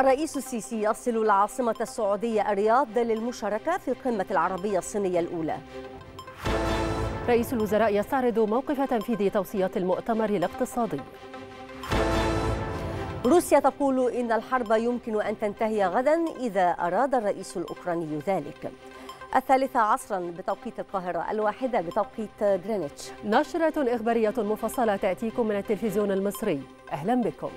الرئيس السيسي يصل العاصمة السعودية الرياض للمشاركة في القمة العربية الصينية الأولى. رئيس الوزراء يستعرض موقف تنفيذ توصيات المؤتمر الاقتصادي. روسيا تقول إن الحرب يمكن أن تنتهي غدا إذا أراد الرئيس الأوكراني ذلك. 15:00 بتوقيت القاهرة، 1:00 بتوقيت غرينتش. نشرة إخبارية مفصلة تأتيكم من التلفزيون المصري، أهلا بكم.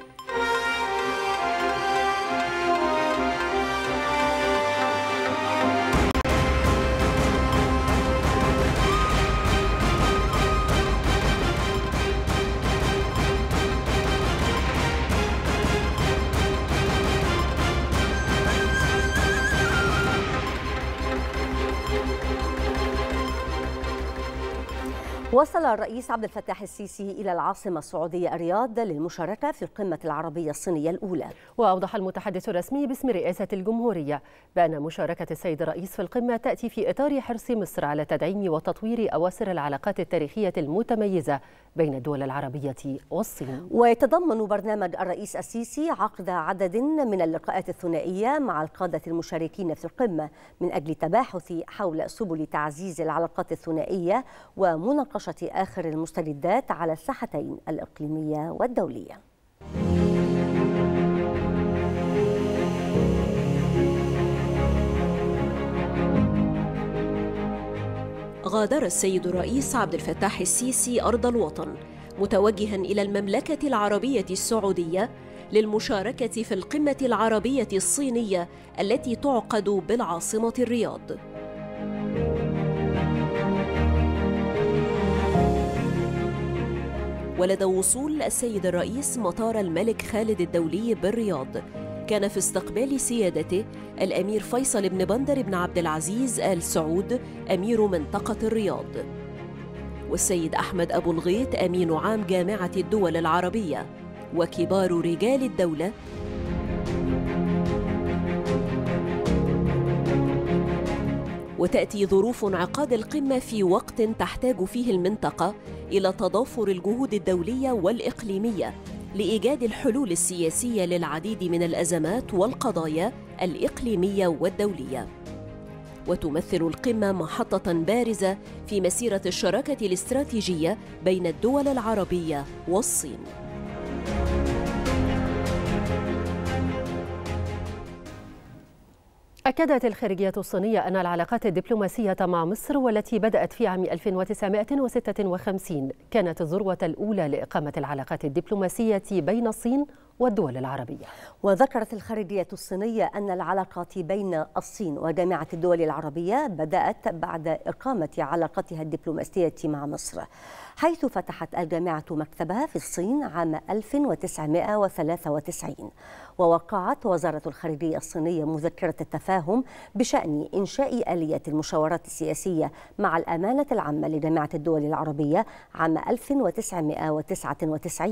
وصل الرئيس عبد الفتاح السيسي إلى العاصمة السعودية الرياض للمشاركة في القمة العربية الصينية الأولى. وأوضح المتحدث الرسمي باسم رئاسة الجمهورية بأن مشاركة السيد الرئيس في القمة تأتي في إطار حرص مصر على تدعيم وتطوير أواصر العلاقات التاريخية المتميزة بين الدول العربية والصين. ويتضمن برنامج الرئيس السيسي عقد عدد من اللقاءات الثنائية مع القادة المشاركين في القمة من أجل التباحث حول سبل تعزيز العلاقات الثنائية ومناقشة آخر المستجدات على الساحتين الإقليمية والدولية. غادر السيد الرئيس عبد الفتاح السيسي أرض الوطن متوجها إلى المملكة العربية السعودية للمشاركة في القمة العربية الصينية التي تعقد بالعاصمة الرياض. ولدى وصول السيد الرئيس مطار الملك خالد الدولي بالرياض كان في استقبال سيادته الأمير فيصل بن بندر بن عبد العزيز آل سعود أمير منطقة الرياض، والسيد أحمد أبو الغيط أمين عام جامعة الدول العربية، وكبار رجال الدولة وتأتي ظروف انعقاد القمة في وقت تحتاج فيه المنطقة إلى تضافر الجهود الدولية والإقليمية لإيجاد الحلول السياسية للعديد من الأزمات والقضايا الإقليمية والدولية. وتمثل القمة محطة بارزة في مسيرة الشراكة الاستراتيجية بين الدول العربية والصين. أكدت الخارجية الصينية أن العلاقات الدبلوماسية مع مصر والتي بدأت في عام 1956 كانت الذروة الأولى لإقامة العلاقات الدبلوماسية بين الصين والدول العربية. وذكرت الخارجية الصينية أن العلاقات بين الصين وجامعة الدول العربية بدأت بعد إقامة علاقتها الدبلوماسية مع مصر، حيث فتحت الجامعة مكتبها في الصين عام 1993، ووقعت وزارة الخارجية الصينية مذكرة التفاهم بشأن إنشاء آلية المشاورات السياسية مع الأمانة العامة لجامعة الدول العربية عام 1999،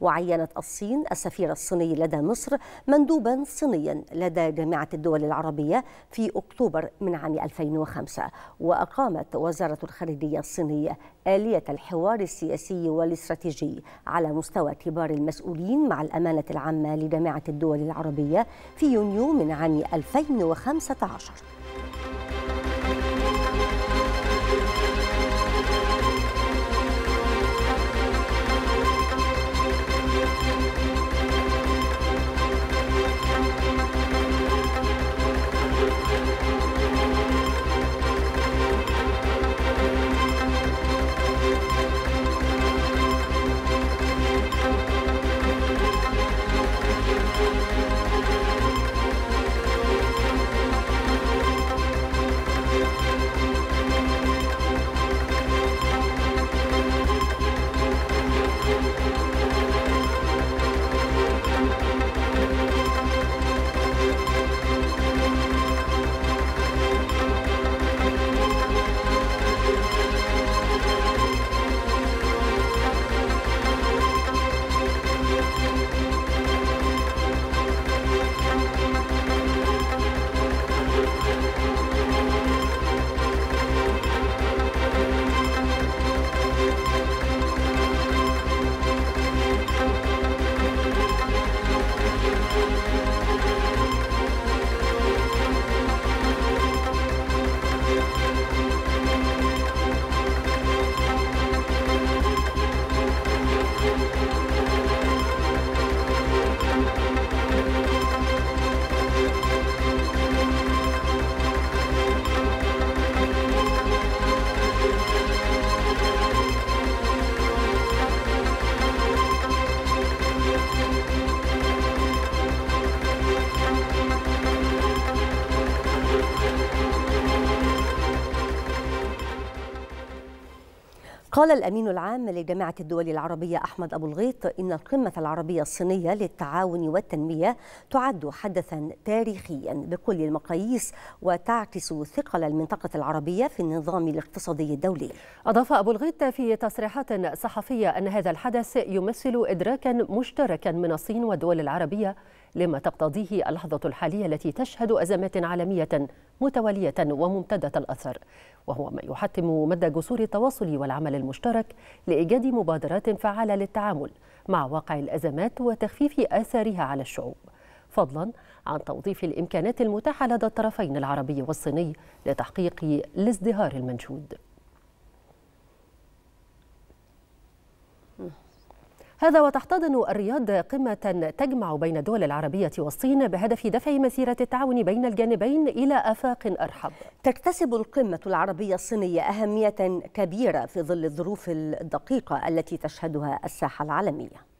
وعينت الصين السفير الصيني لدى مصر مندوبا صينيا لدى جامعة الدول العربية في أكتوبر من عام 2005، وأقامت وزارة الخارجية الصينية آلية الحوار السياسي والاستراتيجي على مستوى كبار المسؤولين مع الأمانة العامة لجامعة الدول العربية في يونيو من عام 2015. قال الأمين العام لجامعة الدول العربية أحمد أبو الغيط إن القمة العربية الصينية للتعاون والتنمية تعد حدثا تاريخيا بكل المقاييس وتعكس ثقل المنطقة العربية في النظام الاقتصادي الدولي. أضاف أبو الغيط في تصريحات صحفية أن هذا الحدث يمثل إدراكا مشتركا من الصين والدول العربية لما تقتضيه اللحظة الحالية التي تشهد أزمات عالمية متوالية وممتدة الأثر، وهو ما يحتم مدى جسور التواصل والعمل المشترك لإيجاد مبادرات فعالة للتعامل مع واقع الأزمات وتخفيف آثارها على الشعوب، فضلا عن توظيف الإمكانات المتاحة لدى الطرفين العربي والصيني لتحقيق الازدهار المنشود. هذا وتحتضن الرياض قمة تجمع بين الدول العربية والصين بهدف دفع مسيرة التعاون بين الجانبين إلى آفاق أرحب. تكتسب القمة العربية الصينية أهمية كبيرة في ظل الظروف الدقيقة التي تشهدها الساحة العالمية.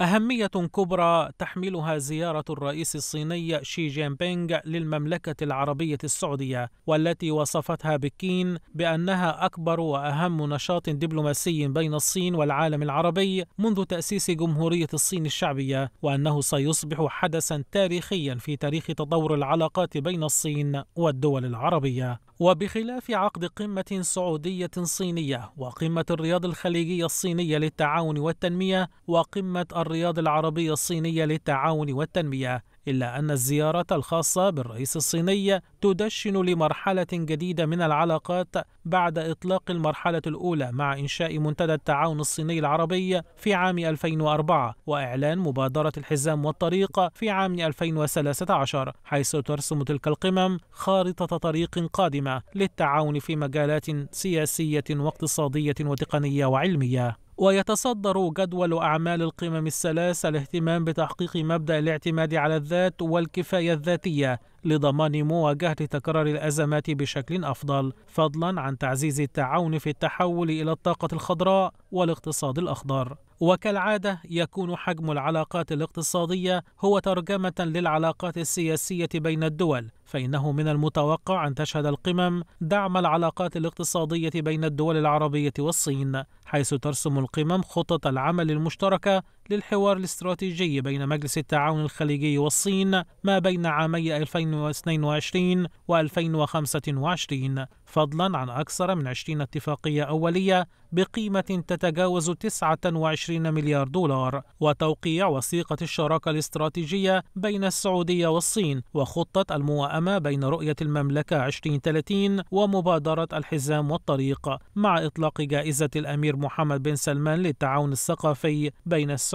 أهمية كبرى تحملها زيارة الرئيس الصيني شي جين بينغ للمملكة العربية السعودية، والتي وصفتها بكين بأنها أكبر وأهم نشاط دبلوماسي بين الصين والعالم العربي منذ تأسيس جمهورية الصين الشعبية، وأنه سيصبح حدثا تاريخيا في تاريخ تطور العلاقات بين الصين والدول العربية. وبخلاف عقد قمة سعودية صينية وقمة الرياض الخليجية الصينية للتعاون والتنمية وقمة الرياض العربية الصينية للتعاون والتنمية، إلا أن الزيارة الخاصة بالرئيس الصيني تدشن لمرحلة جديدة من العلاقات بعد إطلاق المرحلة الأولى مع إنشاء منتدى التعاون الصيني العربي في عام 2004 وإعلان مبادرة الحزام والطريق في عام 2013، حيث ترسم تلك القمم خارطة طريق قادمة للتعاون في مجالات سياسية واقتصادية وتقنية وعلمية. ويتصدر جدول أعمال القمم الثلاث الاهتمام بتحقيق مبدأ الاعتماد على الذات والكفاية الذاتية لضمان مواجهة تكرار الأزمات بشكل أفضل، فضلا عن تعزيز التعاون في التحول إلى الطاقة الخضراء والاقتصاد الأخضر. وكالعادة يكون حجم العلاقات الاقتصادية هو ترجمة للعلاقات السياسية بين الدول، فإنه من المتوقع أن تشهد القمم دعم العلاقات الاقتصادية بين الدول العربية والصين، حيث ترسم القمم خطط العمل المشتركة للحوار الاستراتيجي بين مجلس التعاون الخليجي والصين ما بين عامي 2022 و 2025، فضلا عن أكثر من 20 اتفاقية أولية بقيمة تتجاوز 29 مليار دولار، وتوقيع وثيقة الشراكة الاستراتيجية بين السعودية والصين، وخطة الموائمة بين رؤية المملكة 2030 ومبادرة الحزام والطريق، مع إطلاق جائزة الأمير محمد بن سلمان للتعاون الثقافي بين السعودية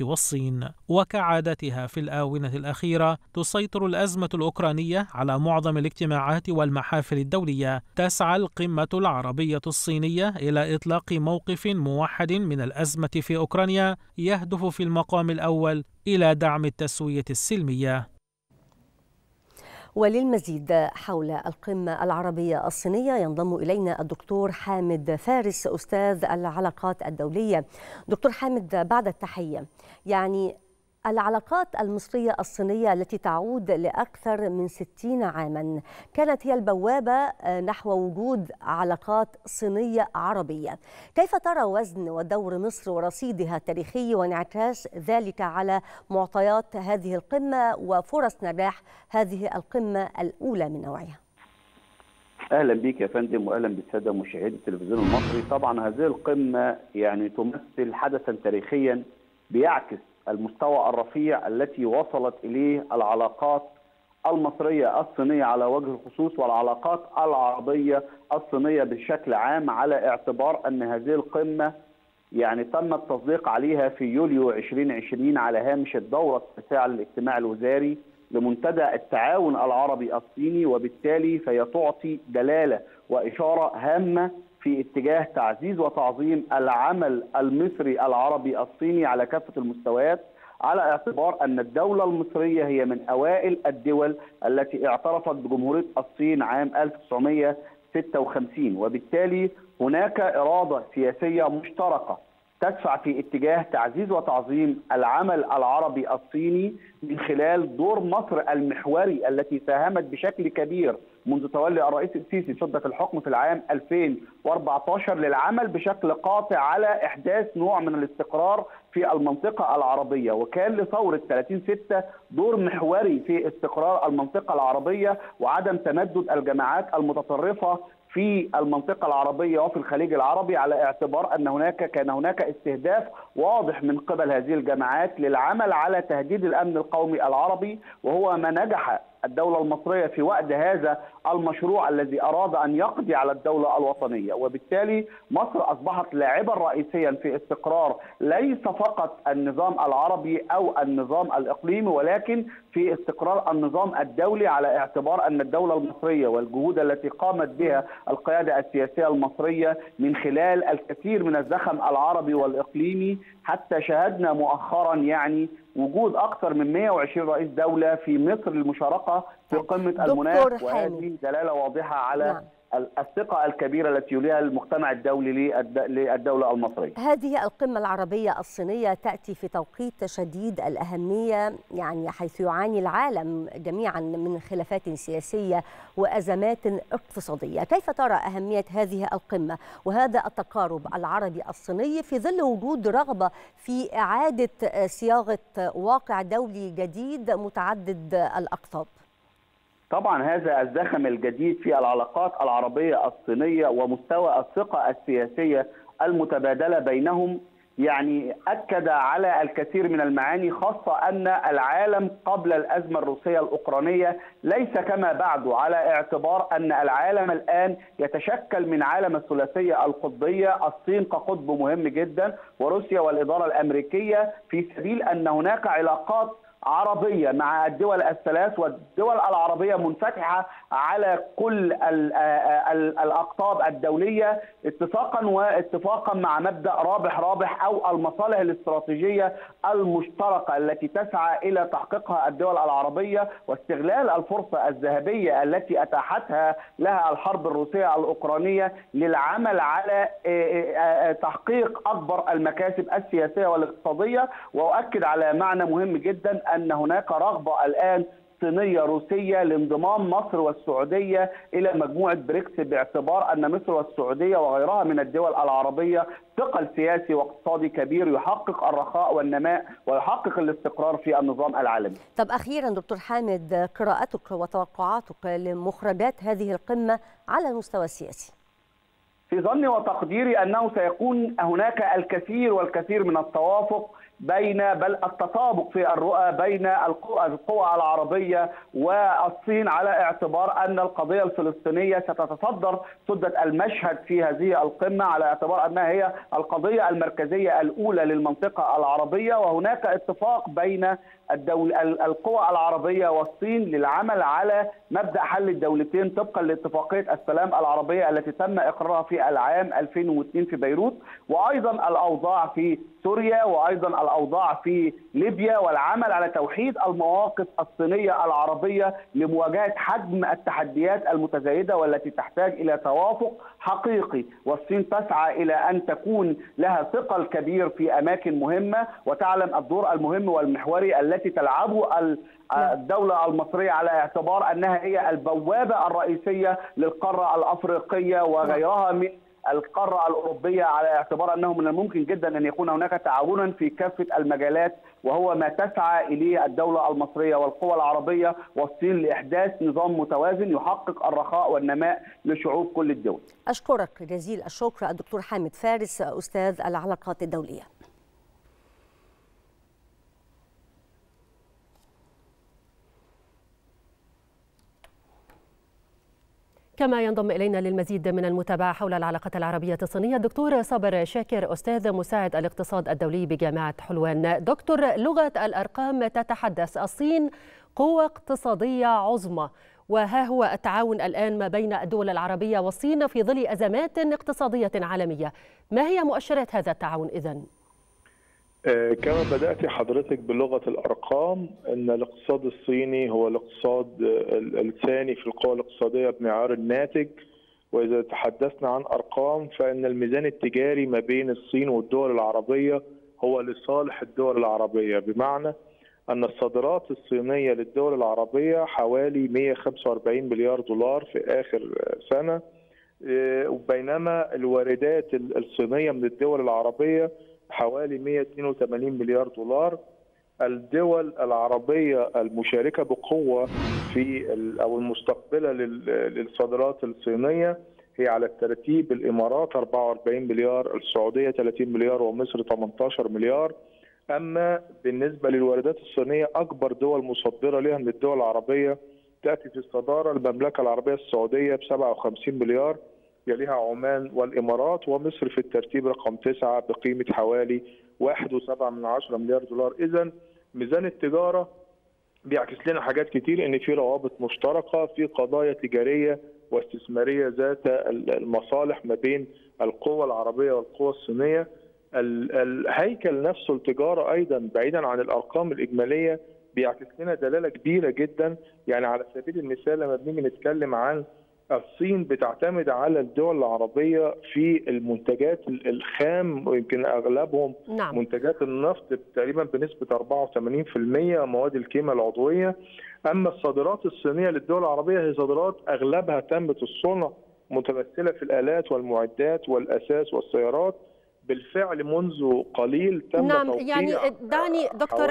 والصين. وكعادتها في الآونة الأخيرة تسيطر الأزمة الأوكرانية على معظم الاجتماعات والمحافل الدولية. تسعى القمة العربية الصينية إلى إطلاق موقف موحد من الأزمة في أوكرانيا يهدف في المقام الأول إلى دعم التسوية السلمية. وللمزيد حول القمة العربية الصينية ينضم إلينا الدكتور حامد فارس أستاذ العلاقات الدولية. دكتور حامد، بعد التحية، يعني العلاقات المصرية الصينية التي تعود لأكثر من 60 عاما كانت هي البوابة نحو وجود علاقات صينية عربية. كيف ترى وزن ودور مصر ورصيدها التاريخي وانعكاس ذلك على معطيات هذه القمة وفرص نجاح هذه القمة الأولى من نوعها؟ أهلا بك يا فندم، وأهلا بالسادة مشاهدي التلفزيون المصري. طبعا هذه القمة يعني تمثل حدثا تاريخيا بيعكس المستوى الرفيع التي وصلت إليه العلاقات المصرية الصينية على وجه الخصوص والعلاقات العربية الصينية بشكل عام، على اعتبار أن هذه القمة يعني تم التصديق عليها في يوليو 2020 على هامش الدورة التاسعة للاجتماع الوزاري لمنتدى التعاون العربي الصيني، وبالتالي فهي تعطي دلالة وإشارة هامة في اتجاه تعزيز وتعظيم العمل المصري العربي الصيني على كافة المستويات، على اعتبار أن الدولة المصرية هي من أوائل الدول التي اعترفت بجمهورية الصين عام 1956، وبالتالي هناك إرادة سياسية مشتركة تدفع في اتجاه تعزيز وتعظيم العمل العربي الصيني من خلال دور مصر المحوري التي ساهمت بشكل كبير منذ تولي الرئيس السيسي سدة الحكم في العام 2014 للعمل بشكل قاطع على إحداث نوع من الاستقرار في المنطقة العربية، وكان لثورة 30/6 دور محوري في استقرار المنطقة العربية وعدم تمدد الجماعات المتطرفة في المنطقة العربية وفي الخليج العربي، على اعتبار أن كان هناك استهداف واضح من قبل هذه الجماعات للعمل على تهديد الأمن القومي العربي، وهو ما نجح الدولة المصرية في وقت هذا المشروع الذي أراد أن يقضي على الدولة الوطنية. وبالتالي مصر أصبحت لاعبا رئيسيا في استقرار ليس فقط النظام العربي أو النظام الإقليمي، ولكن في استقرار النظام الدولي، على اعتبار أن الدولة المصرية والجهود التي قامت بها القيادة السياسية المصرية من خلال الكثير من الزخم العربي والإقليمي، حتى شاهدنا مؤخرا وجود أكثر من 120 رئيس دولة في مصر للمشاركة في قمة المناخ، وهذه دلالة واضحة على الثقة الكبيرة التي يوليها المجتمع الدولي للدولة المصرية. هذه القمة العربية الصينية تأتي في توقيت شديد الأهمية، حيث يعاني العالم جميعا من خلافات سياسية وأزمات اقتصادية. كيف ترى أهمية هذه القمة وهذا التقارب العربي الصيني في ظل وجود رغبة في إعادة صياغة واقع دولي جديد متعدد الأقطاب؟ طبعا هذا الزخم الجديد في العلاقات العربية الصينية ومستوى الثقة السياسية المتبادلة بينهم أكد على الكثير من المعاني، خاصة أن العالم قبل الأزمة الروسية الأوكرانية ليس كما بعده، على اعتبار أن العالم الآن يتشكل من عالم الثلاثية القطبية، الصين كقطب مهم جدا وروسيا والإدارة الأمريكية، في سبيل أن هناك علاقات عربية مع الدول الثلاث، والدول العربية منفتحة على كل الأقطاب الدولية واتفاقا مع مبدأ رابح رابح أو المصالح الاستراتيجية المشتركة التي تسعى إلى تحقيقها الدول العربية، واستغلال الفرصة الذهبية التي أتاحتها لها الحرب الروسية الأوكرانية للعمل على تحقيق أكبر المكاسب السياسية والاقتصادية. وأؤكد على معنى مهم جدا أن هناك رغبة الآن صينية روسية لانضمام مصر والسعودية إلى مجموعة بريكس، باعتبار أن مصر والسعودية وغيرها من الدول العربية ثقل سياسي واقتصادي كبير يحقق الرخاء والنماء ويحقق الاستقرار في النظام العالمي. طب أخيرا دكتور حامد، قراءتك وتوقعاتك لمخرجات هذه القمة على المستوى السياسي؟ في ظني وتقديري أنه سيكون هناك الكثير والكثير من التوافق بل التطابق في الرؤى بين القوى العربية والصين، على اعتبار أن القضية الفلسطينية ستتصدر سدة المشهد في هذه القمة، على اعتبار أنها هي القضية المركزية الأولى للمنطقة العربية، وهناك اتفاق بين القوى العربية والصين للعمل على مبدأ حل الدولتين طبقا لاتفاقية السلام العربية التي تم إقرارها في العام 2002 في بيروت، وأيضا الأوضاع في سوريا وأيضا الأوضاع في ليبيا، والعمل على توحيد المواقف الصينية العربية لمواجهة حجم التحديات المتزايدة والتي تحتاج إلى توافق حقيقي، والصين تسعى إلى أن تكون لها ثقل كبير في أماكن مهمة وتعلم الدور المهم والمحوري التي تلعبه الدولة المصرية، على اعتبار أنها هي البوابة الرئيسية للقارة الأفريقية وغيرها من القارة الأوروبية، على اعتبار أنه من الممكن جدا أن يكون هناك تعاونا في كافة المجالات، وهو ما تسعى إليه الدولة المصرية والقوى العربية والصين لإحداث نظام متوازن يحقق الرخاء والنماء لشعوب كل الدول. أشكرك جزيل الشكر الدكتور حامد فارس أستاذ العلاقات الدولية. كما ينضم إلينا للمزيد من المتابعة حول العلاقات العربية الصينية دكتور صابر شاكر أستاذ مساعد الاقتصاد الدولي بجامعة حلوان. دكتور، لغة الأرقام تتحدث، الصين قوة اقتصادية عظمى، وها هو التعاون الآن ما بين الدول العربية والصين في ظل أزمات اقتصادية عالمية، ما هي مؤشرات هذا التعاون إذن؟ كما بدأت حضرتك بلغة الأرقام، أن الاقتصاد الصيني هو الاقتصاد الثاني في القوى الاقتصادية بمعيار الناتج، وإذا تحدثنا عن أرقام فإن الميزان التجاري ما بين الصين والدول العربية هو لصالح الدول العربية، بمعنى أن الصادرات الصينية للدول العربية حوالي 145 مليار دولار في آخر سنة، وبينما الواردات الصينية من الدول العربية حوالي 182 مليار دولار. الدول العربية المشاركة بقوة في أو المستقبلة للصادرات الصينية هي على الترتيب: الإمارات 44 مليار، السعودية 30 مليار، ومصر 18 مليار. أما بالنسبة للواردات الصينية أكبر دول مصدرة لها من الدول العربية تأتي في الصدارة المملكة العربية السعودية ب 57 مليار، يليها عمان والإمارات، ومصر في الترتيب رقم 9 بقيمة حوالي 1.7 مليار دولار. إذن ميزان التجارة بيعكس لنا حاجات كتير، إن في روابط مشتركة في قضايا تجارية واستثمارية ذات المصالح ما بين القوى العربية والقوى الصينية. الهيكل نفسه التجارة أيضا بعيدا عن الأرقام الإجمالية بيعكس لنا دلالة كبيرة جدا. يعني على سبيل المثال لما بنيجي نتكلم عن الصين بتعتمد على الدول العربية في المنتجات الخام، ويمكن أغلبهم نعم. منتجات النفط تقريبا بنسبة 84%، مواد الكيمياء العضوية. أما الصادرات الصينية للدول العربية هي صادرات أغلبها تمت الصنع، متمثلة في الآلات والمعدات والأساس والسيارات. بالفعل منذ قليل تم نعم يعني دعني دكتور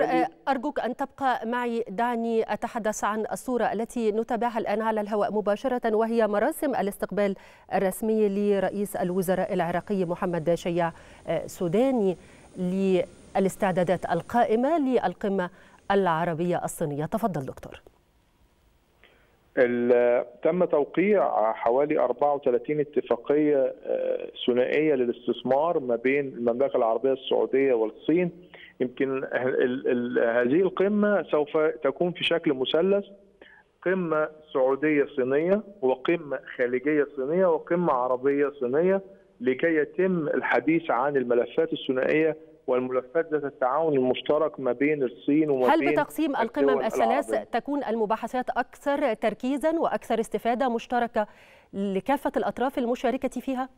أرجوك أن تبقى معي. دعني أتحدث عن الصورة التي نتابعها الآن على الهواء مباشرة، وهي مراسم الاستقبال الرسمي لرئيس الوزراء العراقي محمد شياع السوداني للاستعدادات القائمة للقمة العربية الصينية. تفضل دكتور. تم توقيع حوالي 34 اتفاقية ثنائية للاستثمار ما بين المملكة العربية السعودية والصين. يمكن هذه القمة سوف تكون في شكل مثلث: قمة سعودية صينية، وقمة خليجية صينية، وقمة عربية صينية، لكي يتم الحديث عن الملفات الثنائية والملفات ذات التعاون المشترك ما بين الصين وما بين. هل بتقسيم القمم الثلاث تكون المباحثات أكثر تركيزا وأكثر استفادة مشتركة لكافة الأطراف المشاركة فيها؟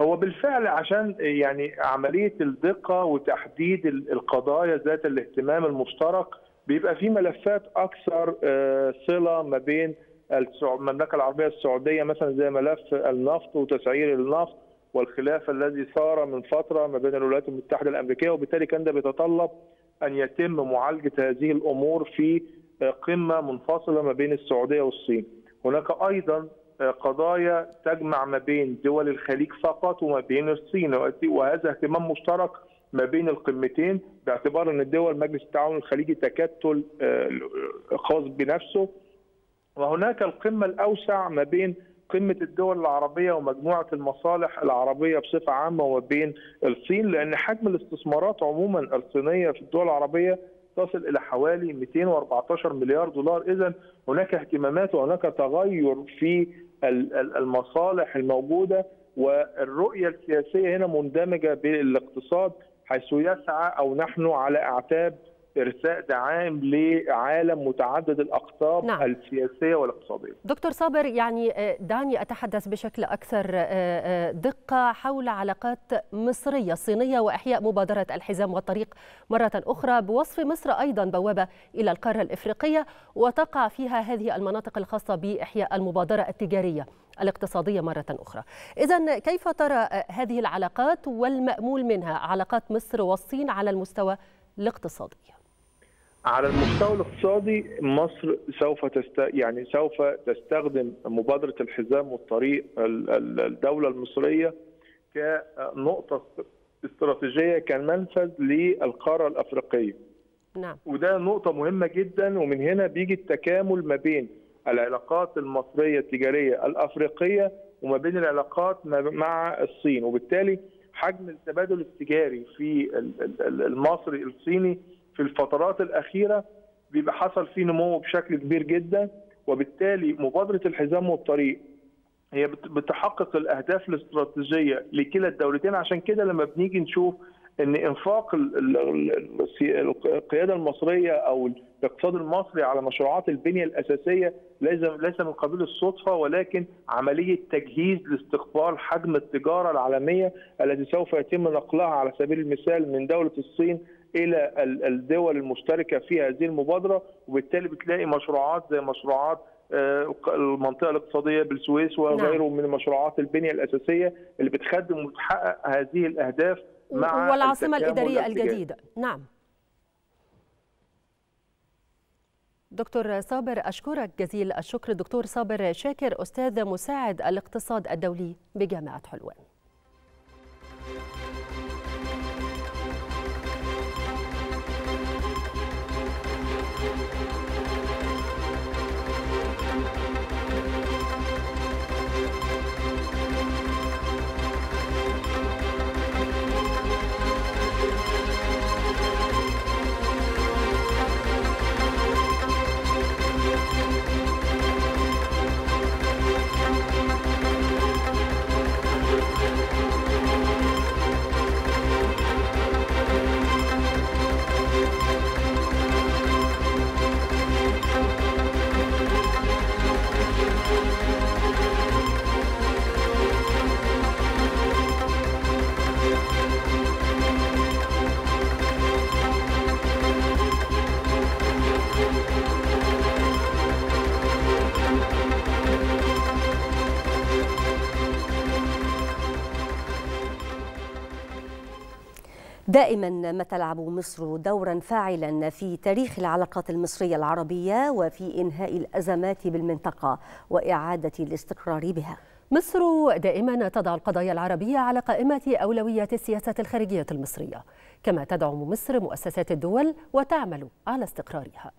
هو بالفعل عشان يعني عملية الدقة وتحديد القضايا ذات الاهتمام المشترك بيبقى في ملفات أكثر صلة ما بين المملكة العربية السعودية مثلا زي ملف النفط وتسعير النفط والخلاف الذي صار من فترة ما بين الولايات المتحدة الأمريكية، وبالتالي كان ده بيتطلب أن يتم معالجة هذه الأمور في قمة منفصلة ما بين السعودية والصين. هناك أيضا قضايا تجمع ما بين دول الخليج فقط وما بين الصين، وهذا اهتمام مشترك ما بين القمتين باعتبار أن الدول مجلس التعاون الخليجي تكتل خاص بنفسه. وهناك القمة الأوسع ما بين قمة الدول العربية ومجموعة المصالح العربية بصفة عامة وبين الصين، لأن حجم الاستثمارات عموما الصينية في الدول العربية تصل إلى حوالي 214 مليار دولار. إذن هناك اهتمامات وهناك تغير في المصالح الموجودة، والرؤية السياسية هنا مندمجة بالاقتصاد، حيث يسعى أو نحن على أعتاب إرساء دعائم لعالم متعدد الأقطاب نعم. السياسية والاقتصادية. دكتور صابر، يعني دعني أتحدث بشكل أكثر دقة حول علاقات مصرية صينية وإحياء مبادرة الحزام والطريق مرة أخرى، بوصف مصر أيضا بوابة إلى القارة الإفريقية، وتقع فيها هذه المناطق الخاصة بإحياء المبادرة التجارية الاقتصادية مرة أخرى. إذن كيف ترى هذه العلاقات والمأمول منها علاقات مصر والصين على المستوى الاقتصادي؟ على المستوى الاقتصادي مصر سوف تستخدم مبادرة الحزام والطريق الدولة المصرية كنقطة استراتيجية كمنفذ للقارة الأفريقية نعم. وده نقطة مهمة جدا، ومن هنا بيجي التكامل ما بين العلاقات المصرية التجارية الأفريقية وما بين العلاقات مع الصين، وبالتالي حجم التبادل التجاري في المصري الصيني في الفترات الأخيرة بيبقى حصل فيه نمو بشكل كبير جدا. وبالتالي مبادرة الحزام والطريق هي بتحقق الأهداف الاستراتيجية لكلا الدولتين. عشان كده لما بنيجي نشوف إن إنفاق القيادة المصرية أو الاقتصاد المصري على مشروعات البنية الأساسية ليس من قبيل الصدفة، ولكن عملية تجهيز لاستقبال حجم التجارة العالمية التي سوف يتم نقلها على سبيل المثال من دولة الصين الى الدول المشتركه في هذه المبادره، وبالتالي بتلاقي مشروعات زي مشروعات المنطقه الاقتصاديه بالسويس وغيره من مشروعات البنيه الاساسيه اللي بتخدم وتحقق هذه الاهداف مع والعاصمه الاداريه الجديده. نعم. دكتور صابر، أشكرك جزيل الشكر. دكتور صابر شاكر، أستاذ مساعد الاقتصاد الدولي بجامعة حلوان. دائما ما تلعب مصر دورا فاعلا في تاريخ العلاقات المصرية العربية وفي إنهاء الأزمات بالمنطقة وإعادة الاستقرار بها. مصر دائما تضع القضايا العربية على قائمة أولويات السياسة الخارجية المصرية، كما تدعم مصر مؤسسات الدول وتعمل على استقرارها.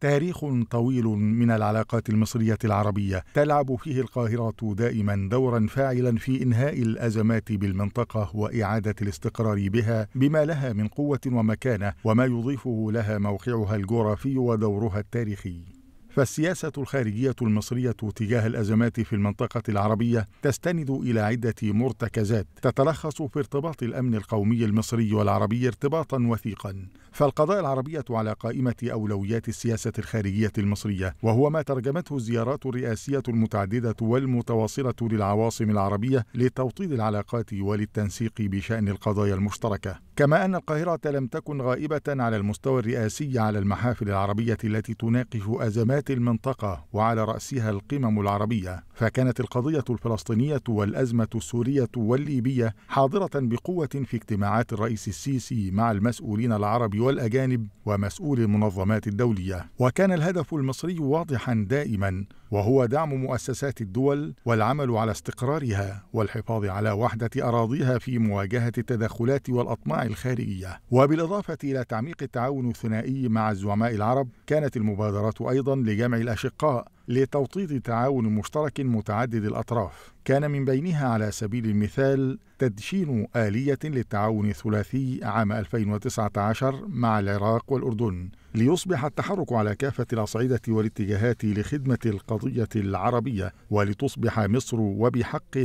تاريخ طويل من العلاقات المصرية العربية تلعب فيه القاهرة دائما دورا فاعلا في إنهاء الأزمات بالمنطقة وإعادة الاستقرار بها، بما لها من قوة ومكانة وما يضيفه لها موقعها الجغرافي ودورها التاريخي. فالسياسة الخارجية المصرية تجاه الأزمات في المنطقة العربية تستند إلى عدة مرتكزات تتلخص في ارتباط الأمن القومي المصري والعربي ارتباطا وثيقا. فالقضايا العربية على قائمة أولويات السياسة الخارجية المصرية، وهو ما ترجمته الزيارات الرئاسية المتعددة والمتواصلة للعواصم العربية لتوطيد العلاقات وللتنسيق بشأن القضايا المشتركة. كما أن القاهرة لم تكن غائبة على المستوى الرئاسي على المحافل العربية التي تناقش أزمات المنطقة وعلى رأسها القمم العربية، فكانت القضية الفلسطينية والأزمة السورية والليبية حاضرة بقوة في اجتماعات الرئيس السيسي مع المسؤولين العرب والأجانب ومسؤولي المنظمات الدولية. وكان الهدف المصري واضحا دائما، وهو دعم مؤسسات الدول والعمل على استقرارها والحفاظ على وحدة أراضيها في مواجهة التدخلات والأطماع الخارجية. وبالإضافة إلى تعميق التعاون الثنائي مع الزعماء العرب، كانت المبادرات أيضا لجمع الأشقاء لتوطيد تعاون مشترك متعدد الأطراف. كان من بينها على سبيل المثال تدشين آلية للتعاون الثلاثي عام 2019 مع العراق والأردن، ليصبح التحرك على كافة الأصعدة والاتجاهات لخدمة القضية العربية، ولتصبح مصر وبحق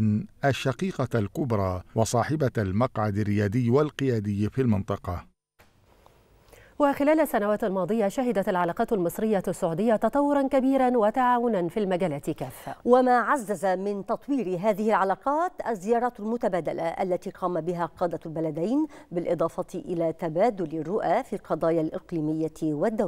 الشقيقة الكبرى وصاحبة المقعد الريادي والقيادي في المنطقة. وخلال السنوات الماضية شهدت العلاقات المصرية السعودية تطورا كبيرا وتعاونا في المجالات كافة. وما عزز من تطوير هذه العلاقات الزيارات المتبادلة التي قام بها قادة البلدين، بالإضافة إلى تبادل الرؤى في القضايا الإقليمية والدولية.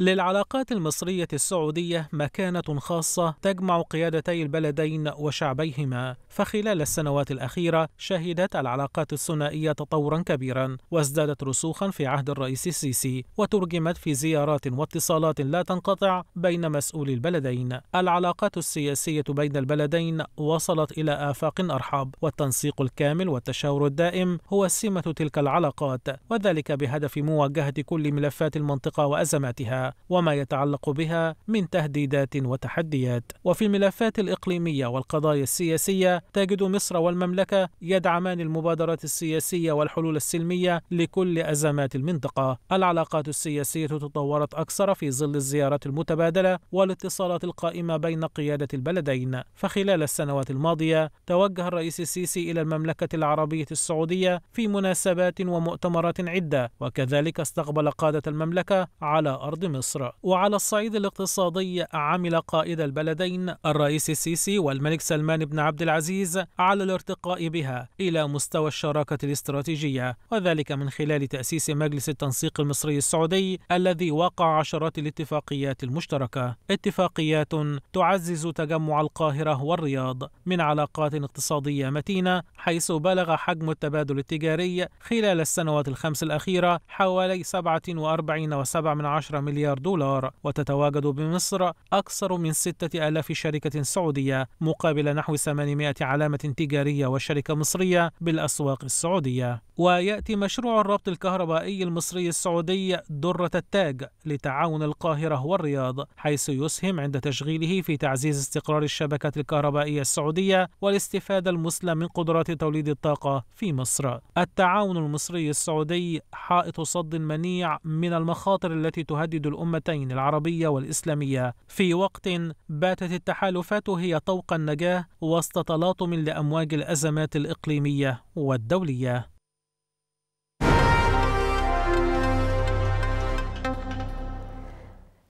للعلاقات المصرية السعودية مكانة خاصة تجمع قيادتي البلدين وشعبيهما، فخلال السنوات الأخيرة شهدت العلاقات الثنائية تطورا كبيرا وازدادت رسوخا في عهد الرئيس السيسي، وترجمت في زيارات واتصالات لا تنقطع بين مسؤولي البلدين. العلاقات السياسية بين البلدين وصلت إلى آفاق أرحب، والتنسيق الكامل والتشاور الدائم هو سمة تلك العلاقات، وذلك بهدف مواجهة كل ملفات المنطقة وأزماتها وما يتعلق بها من تهديدات وتحديات. وفي الملفات الإقليمية والقضايا السياسية تجد مصر والمملكة يدعمان المبادرات السياسية والحلول السلمية لكل أزمات المنطقة. العلاقات السياسية تطورت أكثر في ظل الزيارات المتبادلة والاتصالات القائمة بين قيادة البلدين، فخلال السنوات الماضية توجه الرئيس السيسي إلى المملكة العربية السعودية في مناسبات ومؤتمرات عدة، وكذلك استقبل قادة المملكة على أرض مصر. مصر. وعلى الصعيد الاقتصادي عمل قائد البلدين الرئيس السيسي والملك سلمان بن عبد العزيز على الارتقاء بها إلى مستوى الشراكة الاستراتيجية، وذلك من خلال تأسيس مجلس التنسيق المصري السعودي الذي وقع عشرات الاتفاقيات المشتركة، اتفاقيات تعزز تجمع القاهرة والرياض من علاقات اقتصادية متينة، حيث بلغ حجم التبادل التجاري خلال السنوات الخمس الأخيرة حوالي 47.7 مليار دولار، وتتواجد بمصر أكثر من 6000 شركة سعودية مقابل نحو 800 علامة تجارية وشركة مصرية بالأسواق السعودية. ويأتي مشروع الربط الكهربائي المصري السعودي درة التاج لتعاون القاهرة والرياض، حيث يسهم عند تشغيله في تعزيز استقرار الشبكة الكهربائية السعودية والاستفادة المثلى من قدرات توليد الطاقة في مصر. التعاون المصري السعودي حائط صد منيع من المخاطر التي تهدد الأمتين العربية والإسلامية، في وقت باتت التحالفات هي طوق النجاة وسط تلاطم لأمواج الأزمات الإقليمية والدولية.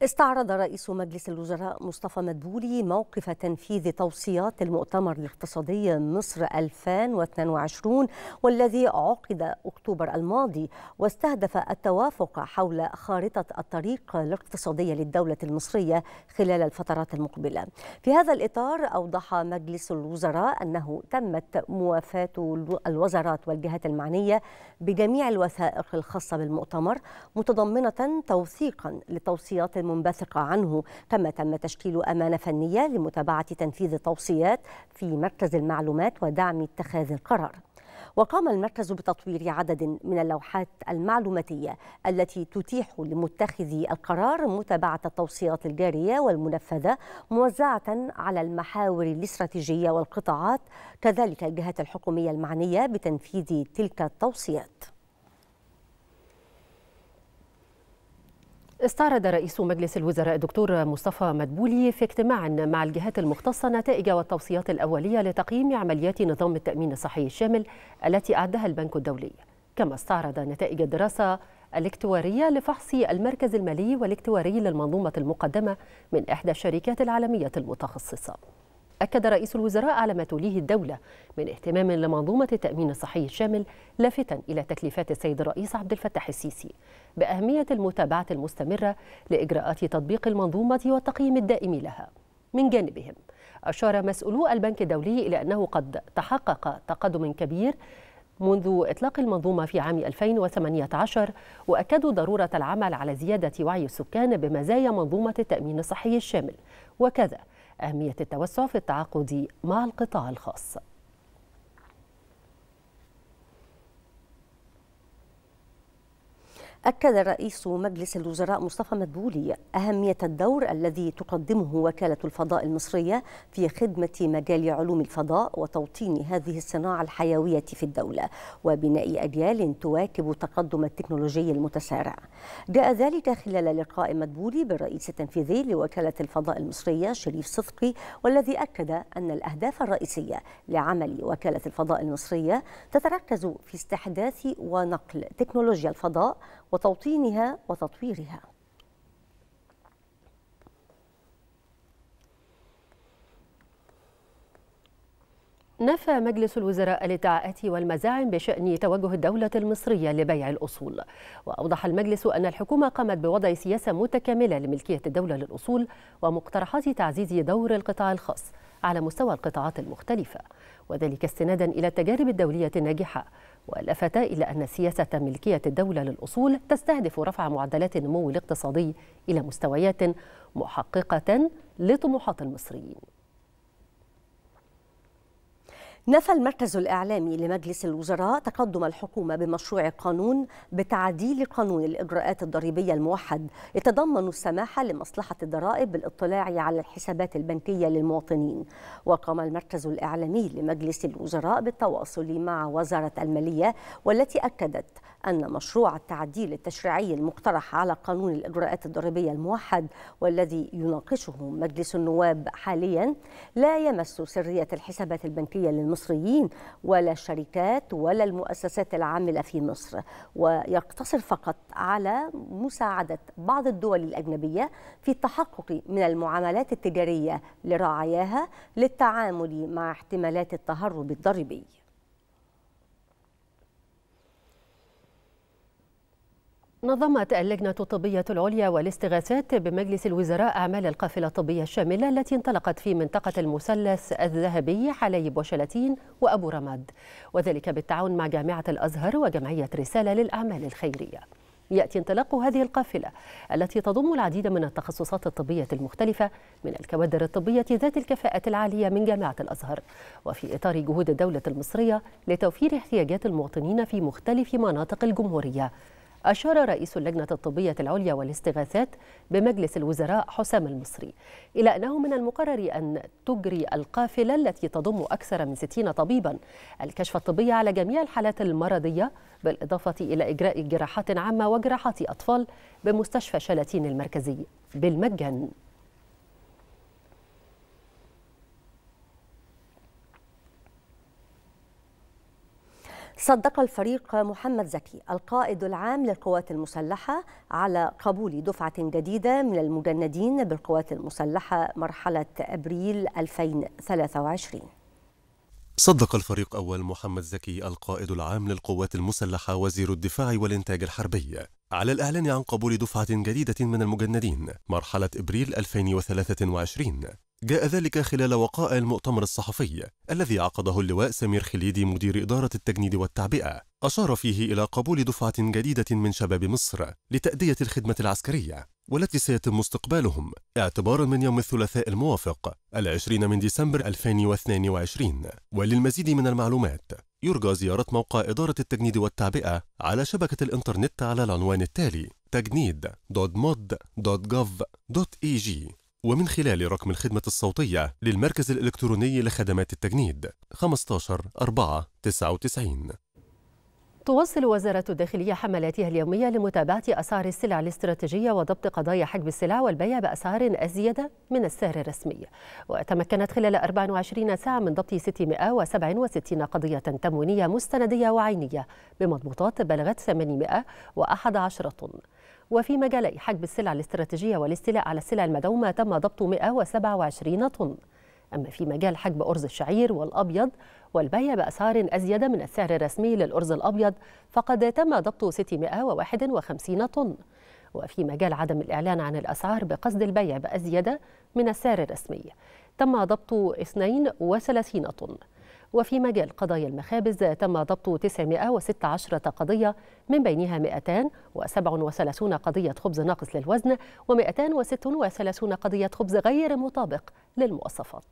استعرض رئيس مجلس الوزراء مصطفى مدبولي موقف تنفيذ توصيات المؤتمر الاقتصادي مصر 2022 والذي عقد أكتوبر الماضي، واستهدف التوافق حول خارطة الطريق الاقتصادية للدولة المصرية خلال الفترات المقبلة. في هذا الإطار أوضح مجلس الوزراء أنه تمت موافاة الوزارات والجهات المعنية بجميع الوثائق الخاصة بالمؤتمر، متضمنة توثيقا لتوصيات منبثقة عنه، كما تم تشكيل أمانة فنية لمتابعة تنفيذ التوصيات في مركز المعلومات ودعم اتخاذ القرار. وقام المركز بتطوير عدد من اللوحات المعلوماتية التي تتيح لمتخذي القرار متابعة التوصيات الجارية والمنفذة، موزعة على المحاور الاستراتيجية والقطاعات، كذلك الجهات الحكومية المعنية بتنفيذ تلك التوصيات. استعرض رئيس مجلس الوزراء الدكتور مصطفى مدبولي في اجتماع مع الجهات المختصة نتائج والتوصيات الأولية لتقييم عمليات نظام التأمين الصحي الشامل التي أعدها البنك الدولي، كما استعرض نتائج الدراسة الاكتوارية لفحص المركز المالي والاكتواري للمنظومة المقدمة من إحدى الشركات العالمية المتخصصة. أكد رئيس الوزراء على ما توليه الدولة من اهتمام لمنظومة التأمين الصحي الشامل، لافتا إلى تكليفات السيد الرئيس عبد الفتاح السيسي بأهمية المتابعة المستمرة لإجراءات تطبيق المنظومة والتقييم الدائم لها. من جانبهم، أشار مسؤولو البنك الدولي إلى أنه قد تحقق تقدم كبير منذ إطلاق المنظومة في عام 2018، وأكدوا ضرورة العمل على زيادة وعي السكان بمزايا منظومة التأمين الصحي الشامل، وكذا أهمية التوسع في التعاقد مع القطاع الخاص. أكد رئيس مجلس الوزراء مصطفى مدبولي أهمية الدور الذي تقدمه وكالة الفضاء المصرية في خدمة مجال علوم الفضاء وتوطين هذه الصناعة الحيوية في الدولة، وبناء أجيال تواكب التقدم التكنولوجي المتسارع. جاء ذلك خلال لقاء مدبولي بالرئيس التنفيذي لوكالة الفضاء المصرية شريف صدقي، والذي أكد أن الأهداف الرئيسية لعمل وكالة الفضاء المصرية تتركز في استحداث ونقل تكنولوجيا الفضاء وتوطينها وتطويرها. نفى مجلس الوزراء الادعاءات والمزاعم بشأن توجه الدولة المصرية لبيع الأصول، وأوضح المجلس أن الحكومة قامت بوضع سياسة متكاملة لملكية الدولة للأصول ومقترحات تعزيز دور القطاع الخاص على مستوى القطاعات المختلفة، وذلك استنادا إلى التجارب الدولية الناجحة. ولفت إلى أن سياسة ملكية الدولة للأصول تستهدف رفع معدلات النمو الاقتصادي إلى مستويات محققة لطموحات المصريين. نفى المركز الإعلامي لمجلس الوزراء تقدم الحكومة بمشروع قانون بتعديل قانون الإجراءات الضريبية الموحد يتضمن السماح لمصلحة الضرائب بالاطلاع على الحسابات البنكية للمواطنين. وقام المركز الإعلامي لمجلس الوزراء بالتواصل مع وزارة المالية، والتي أكدت أن مشروع التعديل التشريعي المقترح على قانون الإجراءات الضريبية الموحد والذي يناقشه مجلس النواب حاليا لا يمس سرية الحسابات البنكية للمصريين ولا الشركات ولا المؤسسات العاملة في مصر، ويقتصر فقط على مساعدة بعض الدول الأجنبية في التحقق من المعاملات التجارية لراعياها للتعامل مع احتمالات التهرب الضريبي. نظمت اللجنة الطبية العليا والاستغاثات بمجلس الوزراء أعمال القافلة الطبية الشاملة التي انطلقت في منطقة المثلث الذهبي حلايب وشلاتين وأبو رماد، وذلك بالتعاون مع جامعة الأزهر وجمعية رسالة للأعمال الخيرية. يأتي انطلاق هذه القافلة التي تضم العديد من التخصصات الطبية المختلفة من الكوادر الطبية ذات الكفاءة العالية من جامعة الأزهر، وفي إطار جهود الدولة المصرية لتوفير احتياجات المواطنين في مختلف مناطق الجمهورية. أشار رئيس اللجنة الطبية العليا والاستغاثات بمجلس الوزراء حسام المصري إلى أنه من المقرر أن تجري القافلة التي تضم أكثر من 60 طبيبا الكشف الطبي على جميع الحالات المرضية، بالإضافة إلى إجراء جراحات عامة وجراحات أطفال بمستشفى شلاتين المركزي بالمجان. صدق الفريق محمد زكي القائد العام للقوات المسلحة على قبول دفعة جديدة من المجندين بالقوات المسلحة مرحلة أبريل 2023. صدق الفريق أول محمد زكي القائد العام للقوات المسلحة وزير الدفاع والإنتاج الحربي على الإعلان عن قبول دفعة جديدة من المجندين مرحلة أبريل 2023. جاء ذلك خلال وقائع المؤتمر الصحفي الذي عقده اللواء سمير خليدي مدير إدارة التجنيد والتعبئة، أشار فيه إلى قبول دفعة جديدة من شباب مصر لتأدية الخدمة العسكرية، والتي سيتم استقبالهم اعتبارا من يوم الثلاثاء الموافق 20 ديسمبر 2022. وللمزيد من المعلومات يرجى زيارة موقع إدارة التجنيد والتعبئة على شبكة الإنترنت على العنوان التالي تجنيد.mod.gov.ag، ومن خلال رقم الخدمة الصوتية للمركز الإلكتروني لخدمات التجنيد 15 499. تواصل وزارة الداخلية حملاتها اليومية لمتابعة أسعار السلع الاستراتيجية وضبط قضايا حجب السلع والبيع بأسعار أزيد من السعر الرسمي، وتمكنت خلال 24 ساعة من ضبط 667 قضية تموينية مستندية وعينية بمضبوطات بلغت 811 طن. وفي مجالي حجب السلع الاستراتيجية والاستيلاء على السلع المدعومة تم ضبط 127 طن. أما في مجال حجب أرز الشعير والأبيض والبيع بأسعار أزيد من السعر الرسمي للأرز الأبيض فقد تم ضبط 651 طن. وفي مجال عدم الإعلان عن الأسعار بقصد البيع بأزيد من السعر الرسمي تم ضبط 32 طن. وفي مجال قضايا المخابز تم ضبط 916 قضية، من بينها 237 قضية خبز ناقص للوزن و236 قضية خبز غير مطابق للمواصفات.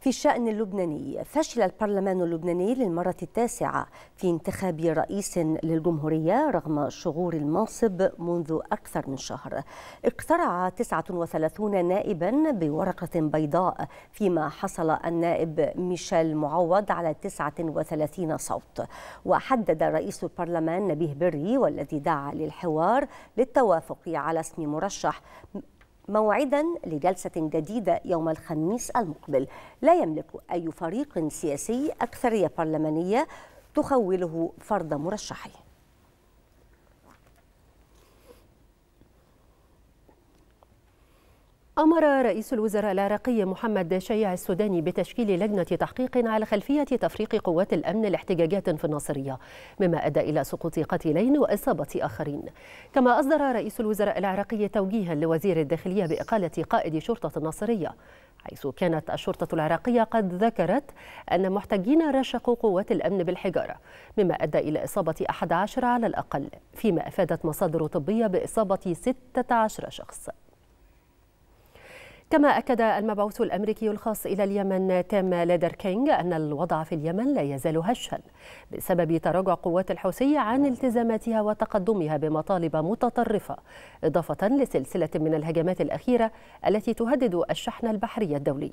في الشأن اللبناني، فشل البرلمان اللبناني للمرة التاسعة في انتخاب رئيس للجمهورية رغم شغور المنصب منذ أكثر من شهر. اقترع 39 نائبا بورقة بيضاء، فيما حصل النائب ميشيل معوض على 39 صوت. وحدد رئيس البرلمان نبيه بري والذي دعا للحوار للتوافق على اسم مرشح موعدا لجلسة جديدة يوم الخميس المقبل. لا يملك أي فريق سياسي أكثرية برلمانية تخوله فرض مرشحه. أمر رئيس الوزراء العراقي محمد شياع السوداني بتشكيل لجنة تحقيق على خلفية تفريق قوات الأمن لاحتجاجات في الناصرية، مما أدى إلى سقوط قتيلين وإصابة آخرين. كما أصدر رئيس الوزراء العراقي توجيها لوزير الداخلية بإقالة قائد شرطة الناصرية، حيث كانت الشرطة العراقية قد ذكرت أن محتجين رشقوا قوات الأمن بالحجارة، مما أدى إلى إصابة 11 على الأقل، فيما أفادت مصادر طبية بإصابة 16 شخص. كما أكد المبعوث الأمريكي الخاص إلى اليمن تيم ليندركينغ أن الوضع في اليمن لا يزال هشا بسبب تراجع قوات الحوثي عن التزاماتها وتقدمها بمطالب متطرفة، إضافة لسلسلة من الهجمات الأخيرة التي تهدد الشحن البحري الدولي.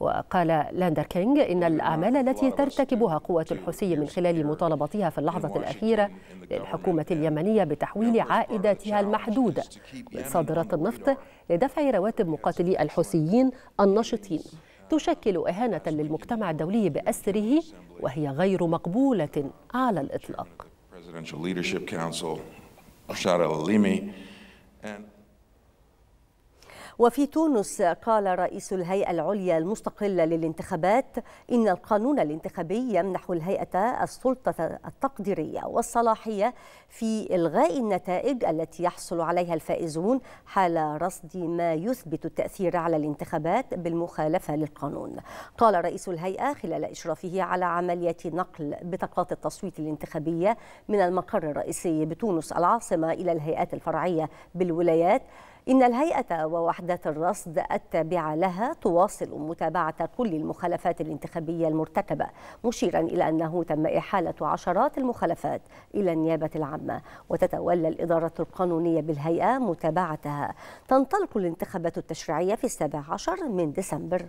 وقال ليندركينغ إن الأعمال التي ترتكبها قوة الحوثي من خلال مطالبتها في اللحظة الأخيرة للحكومة اليمنية بتحويل عائداتها المحدودة من صادرات النفط لدفع رواتب مقاتلي الحوثيين النشطين تشكل إهانة للمجتمع الدولي بأسره، وهي غير مقبولة على الإطلاق. وفي تونس قال رئيس الهيئة العليا المستقلة للانتخابات إن القانون الانتخابي يمنح الهيئة السلطة التقديرية والصلاحية في إلغاء النتائج التي يحصل عليها الفائزون حال رصد ما يثبت التأثير على الانتخابات بالمخالفة للقانون. قال رئيس الهيئة خلال إشرافه على عملية نقل بطاقات التصويت الانتخابية من المقر الرئيسي بتونس العاصمة إلى الهيئات الفرعية بالولايات إن الهيئة ووحدة الرصد التابعة لها تواصل متابعة كل المخالفات الانتخابية المرتكبة، مشيرا إلى أنه تم إحالة عشرات المخالفات إلى النيابة العامة، وتتولى الإدارة القانونية بالهيئة متابعتها. تنطلق الانتخابات التشريعية في 17 من ديسمبر.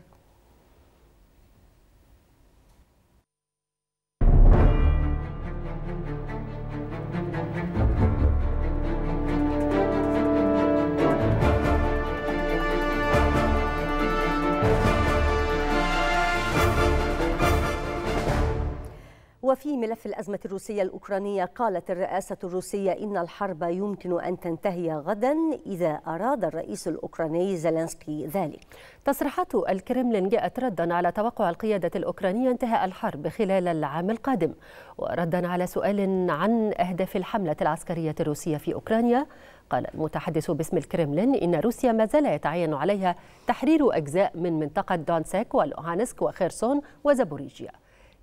وفي ملف الأزمة الروسية الأوكرانية قالت الرئاسة الروسية إن الحرب يمكن أن تنتهي غدا إذا أراد الرئيس الأوكراني زيلينسكي ذلك. تصريحات الكرملين جاءت ردا على توقع القيادة الأوكرانية انتهاء الحرب خلال العام القادم، وردا على سؤال عن أهداف الحملة العسكرية الروسية في أوكرانيا. قال المتحدث باسم الكرملين إن روسيا ما زال يتعين عليها تحرير أجزاء من منطقة دونسك ولوهانسك وخيرسون وزابوريجيا.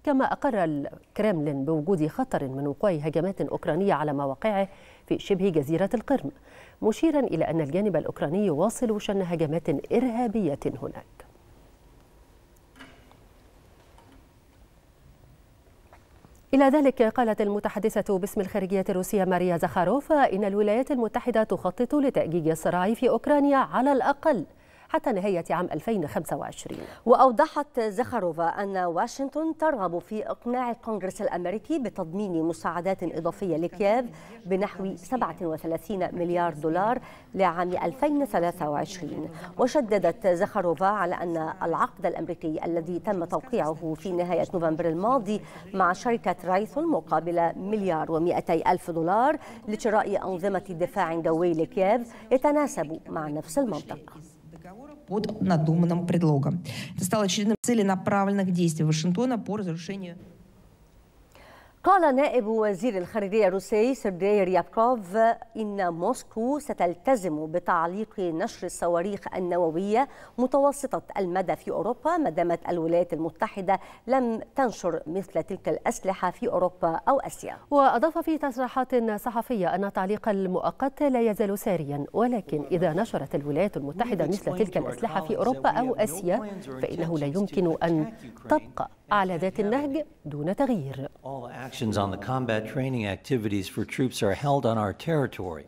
كما أقر الكرملين بوجود خطر من وقوع هجمات أوكرانية على مواقعه في شبه جزيرة القرم، مشيرا إلى أن الجانب الأوكراني يواصل شن هجمات إرهابية هناك. إلى ذلك قالت المتحدثة باسم الخارجية الروسية ماريا زخاروفا إن الولايات المتحدة تخطط لتأجيج الصراع في أوكرانيا على الأقل حتى نهاية عام 2025. وأوضحت زخاروفا أن واشنطن ترغب في إقناع الكونغرس الأمريكي بتضمين مساعدات إضافية لكييف بنحو 37 مليار دولار لعام 2023. وشددت زخاروفا على أن العقد الأمريكي الذي تم توقيعه في نهاية نوفمبر الماضي مع شركة رايثون مقابل 1,200,000 دولار لشراء أنظمة دفاع جوي لكييف يتناسب مع نفس المنطقة. под надуманным предлогом. Это стало очередным целенаправленных действий Вашингтона по разрушению. قال نائب وزير الخارجية الروسي سيرغي ريابكوف إن موسكو ستلتزم بتعليق نشر الصواريخ النووية متوسطة المدى في أوروبا ما دامت الولايات المتحدة لم تنشر مثل تلك الأسلحة في أوروبا أو آسيا. وأضاف في تصريحات صحفية أن التعليق المؤقت لا يزال ساريا، ولكن إذا نشرت الولايات المتحدة مثل تلك الأسلحة في أوروبا أو آسيا فإنه لا يمكن أن تبقى على ذات النهج دون تغيير. Actions on the combat training activities for troops are held on our territory.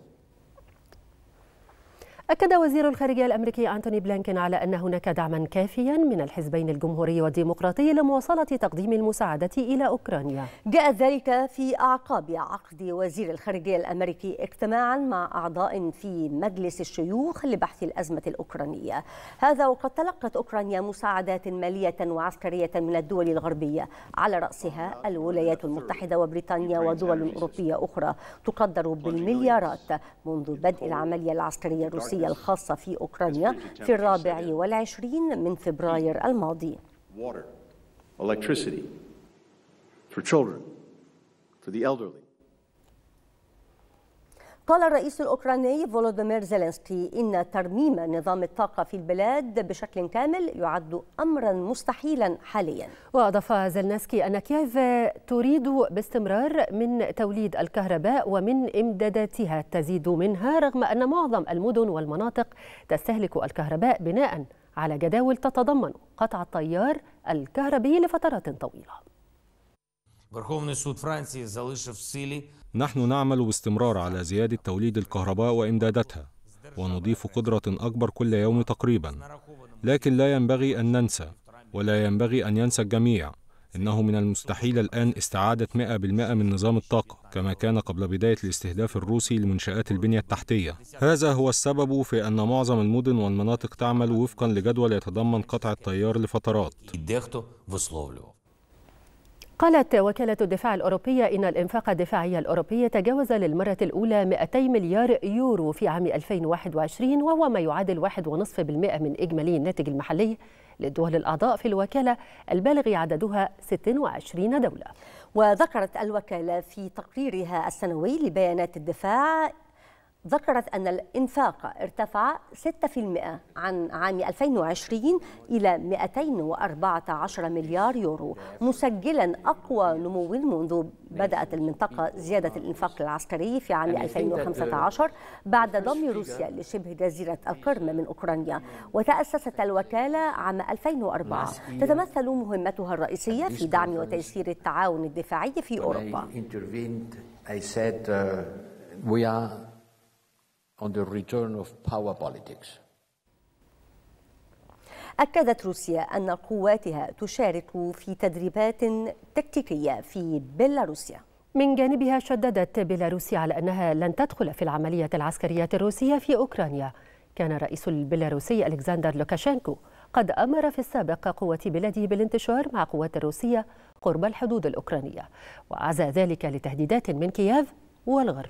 أكد وزير الخارجية الأمريكي أنتوني بلانكن على أن هناك دعما كافيا من الحزبين الجمهوري والديمقراطي لمواصلة تقديم المساعدة إلى أوكرانيا. جاء ذلك في أعقاب عقد وزير الخارجية الأمريكي اجتماعا مع أعضاء في مجلس الشيوخ لبحث الأزمة الأوكرانية. هذا وقد تلقت أوكرانيا مساعدات مالية وعسكرية من الدول الغربية على رأسها الولايات المتحدة وبريطانيا ودول أوروبية أخرى تقدر بالمليارات منذ بدء العملية العسكرية الروسية الخاصة في أوكرانيا في 24 من فبراير الماضي. قال الرئيس الأوكراني فولوديمير زيلينسكي إن ترميم نظام الطاقة في البلاد بشكل كامل يعد أمرا مستحيلا حاليا. وأضاف زيلينسكي أن كييف تريد باستمرار من توليد الكهرباء ومن إمداداتها تزيد منها، رغم أن معظم المدن والمناطق تستهلك الكهرباء بناء على جداول تتضمن قطع التيار الكهربي لفترات طويلة. نحن نعمل باستمرار على زيادة توليد الكهرباء وإمدادتها، ونضيف قدرة أكبر كل يوم تقريبا، لكن لا ينبغي أن ننسى ولا ينبغي أن ينسى الجميع إنه من المستحيل الآن استعادة 100% من نظام الطاقة كما كان قبل بداية الاستهداف الروسي لمنشآت البنية التحتية. هذا هو السبب في أن معظم المدن والمناطق تعمل وفقا لجدول يتضمن قطع التيار لفترات. قالت وكالة الدفاع الأوروبية إن الإنفاق الدفاعي الأوروبي تجاوز للمرة الأولى 200 مليار يورو في عام 2021، وهو ما يعادل 1.5% من إجمالي الناتج المحلي للدول الأعضاء في الوكالة البالغ عددها 26 دولة. وذكرت الوكالة في تقريرها السنوي لبيانات الدفاع ذكرت أن الإنفاق ارتفع 6% عن عام 2020 إلى 214 مليار يورو، مسجلا أقوى نمو منذ بدأت المنطقة زيادة الإنفاق العسكري في عام 2015 بعد ضم روسيا لشبه جزيرة القرم من أوكرانيا. وتأسست الوكالة عام 2004، تتمثل مهمتها الرئيسية في دعم وتيسير التعاون الدفاعي في أوروبا. On the return of power politics. أكدت روسيا أن قواتها تشارك في تدريبات تكتيكية في بيلاروسيا. من جانبها شددت بيلاروسيا على أنها لن تدخل في العملية العسكرية الروسية في أوكرانيا. كان الرئيس البيلاروسي ألكسندر لوكاشينكو قد أمر في السابق قوات بلاده بالانتشار مع قوات روسية قرب الحدود الأوكرانية، وعزى ذلك لتهديدات من كييف والغرب.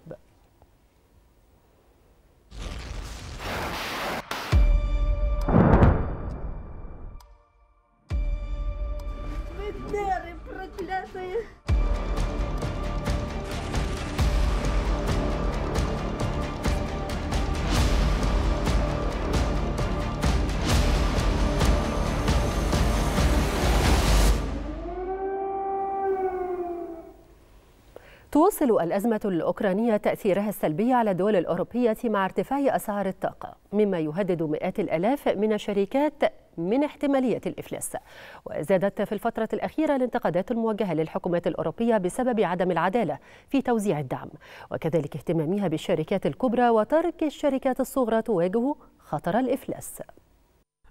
تواصل الأزمة الأوكرانية تأثيرها السلبي على الدول الأوروبية مع ارتفاع أسعار الطاقة، مما يهدد مئات الآلاف من الشركات من احتمالية الإفلاس. وزادت في الفترة الأخيرة الانتقادات الموجهة للحكومات الأوروبية بسبب عدم العدالة في توزيع الدعم، وكذلك اهتمامها بالشركات الكبرى وترك الشركات الصغرى تواجه خطر الإفلاس.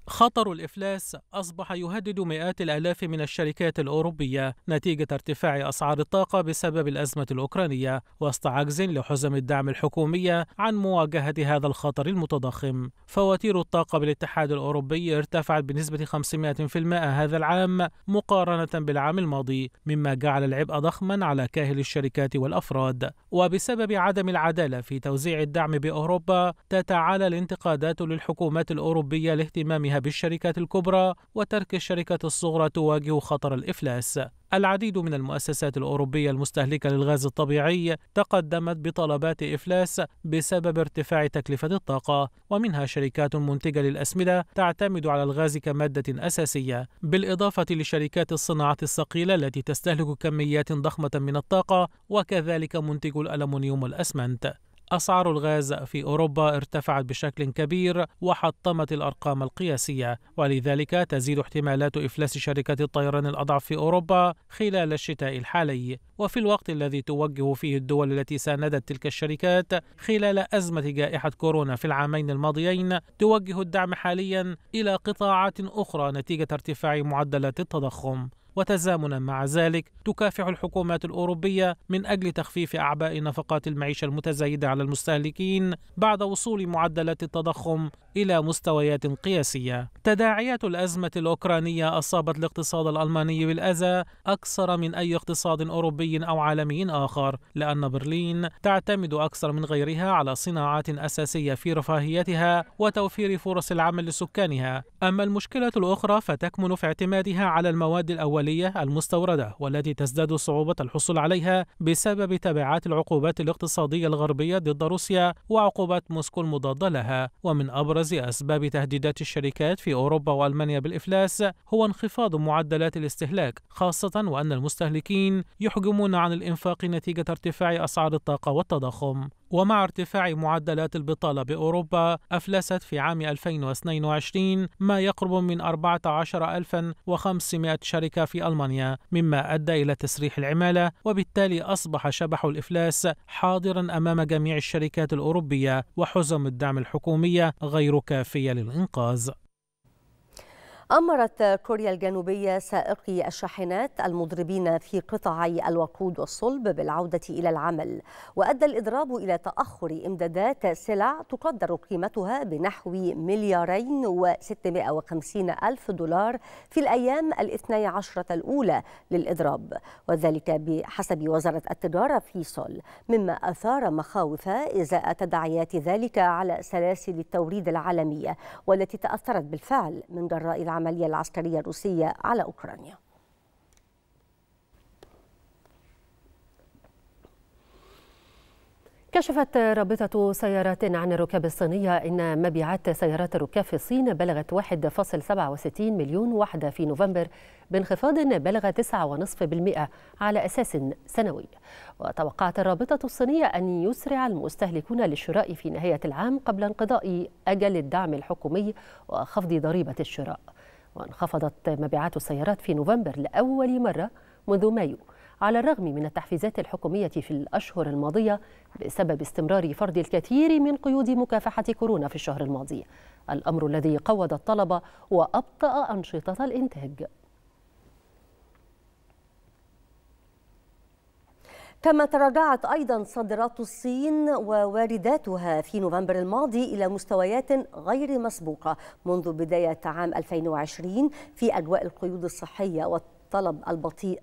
خطر الإفلاس أصبح يهدد مئات الآلاف من الشركات الأوروبية نتيجة ارتفاع أسعار الطاقة بسبب الأزمة الأوكرانية، وسط عجز لحزم الدعم الحكومية عن مواجهة هذا الخطر المتضخم. فواتير الطاقة بالاتحاد الأوروبي ارتفعت بنسبة 500% هذا العام مقارنة بالعام الماضي، مما جعل العبء ضخما على كاهل الشركات والأفراد. وبسبب عدم العدالة في توزيع الدعم بأوروبا تتعالى الانتقادات للحكومات الأوروبية لاهتمامها بالشركات الكبرى وترك الشركات الصغرى تواجه خطر الإفلاس. العديد من المؤسسات الأوروبية المستهلكة للغاز الطبيعي تقدمت بطلبات إفلاس بسبب ارتفاع تكلفة الطاقة، ومنها شركات منتجة للأسمدة تعتمد على الغاز كمادة أساسية، بالإضافة لشركات الصناعة الثقيلة التي تستهلك كميات ضخمة من الطاقة، وكذلك منتجو الألمنيوم والأسمنت. أسعار الغاز في أوروبا ارتفعت بشكل كبير وحطمت الأرقام القياسية، ولذلك تزيد احتمالات إفلاس شركات الطيران الأضعف في أوروبا خلال الشتاء الحالي، وفي الوقت الذي توجه فيه الدول التي ساندت تلك الشركات خلال أزمة جائحة كورونا في العامين الماضيين توجه الدعم حاليا إلى قطاعات أخرى نتيجة ارتفاع معدلات التضخم. وتزامنا مع ذلك تكافح الحكومات الأوروبية من أجل تخفيف أعباء نفقات المعيشة المتزايدة على المستهلكين بعد وصول معدلات التضخم إلى مستويات قياسية. تداعيات الأزمة الأوكرانية أصابت الاقتصاد الألماني بالأذى أكثر من أي اقتصاد أوروبي أو عالمي آخر، لأن برلين تعتمد أكثر من غيرها على صناعات أساسية في رفاهيتها وتوفير فرص العمل لسكانها. أما المشكلة الأخرى فتكمن في اعتمادها على المواد الأولية المستوردة، والتي تزداد صعوبة الحصول عليها بسبب تبعات العقوبات الاقتصادية الغربية ضد روسيا وعقوبات موسكو المضادة لها. ومن أبرز أسباب تهديدات الشركات في أوروبا وألمانيا بالإفلاس هو انخفاض معدلات الاستهلاك، خاصة وأن المستهلكين يحجمون عن الإنفاق نتيجة ارتفاع أسعار الطاقة والتضخم. ومع ارتفاع معدلات البطالة بأوروبا أفلست في عام 2022 ما يقرب من 14,500 شركة في ألمانيا، مما أدى إلى تسريح العمالة، وبالتالي أصبح شبح الإفلاس حاضرا أمام جميع الشركات الأوروبية، وحزم الدعم الحكومية غير كافية للإنقاذ. أمرت كوريا الجنوبية سائقي الشاحنات المضربين في قطاعي الوقود والصلب بالعودة إلى العمل، وأدى الإضراب إلى تأخر إمدادات سلع تقدر قيمتها بنحو $2,650,000 في الأيام ال12 الأولى للإضراب، وذلك بحسب وزارة التجارة في سول، مما أثار مخاوف إزاء تداعيات ذلك على سلاسل التوريد العالمية والتي تأثرت بالفعل من جراء العملية العسكرية الروسية على أوكرانيا. كشفت رابطة سيارات عن الركاب الصينية أن مبيعات سيارات الركاب في الصين بلغت 1.67 مليون وحدة في نوفمبر، بانخفاض بلغ 9.5% على أساس سنوي. وتوقعت الرابطة الصينية أن يسرع المستهلكون للشراء في نهاية العام قبل انقضاء أجل الدعم الحكومي وخفض ضريبة الشراء. وانخفضت مبيعات السيارات في نوفمبر لأول مرة منذ مايو، على الرغم من التحفيزات الحكومية في الأشهر الماضية بسبب استمرار فرض الكثير من قيود مكافحة كورونا في الشهر الماضي، الأمر الذي قوض الطلب وأبطأ أنشطة الإنتاج. كما تراجعت أيضا صادرات الصين ووارداتها في نوفمبر الماضي إلى مستويات غير مسبوقة منذ بداية عام 2020 في أجواء القيود الصحية والطلب البطيء،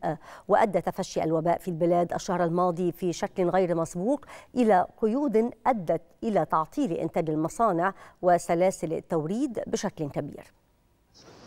وأدى تفشي الوباء في البلاد الشهر الماضي في شكل غير مسبوق إلى قيود أدت إلى تعطيل إنتاج المصانع وسلاسل التوريد بشكل كبير.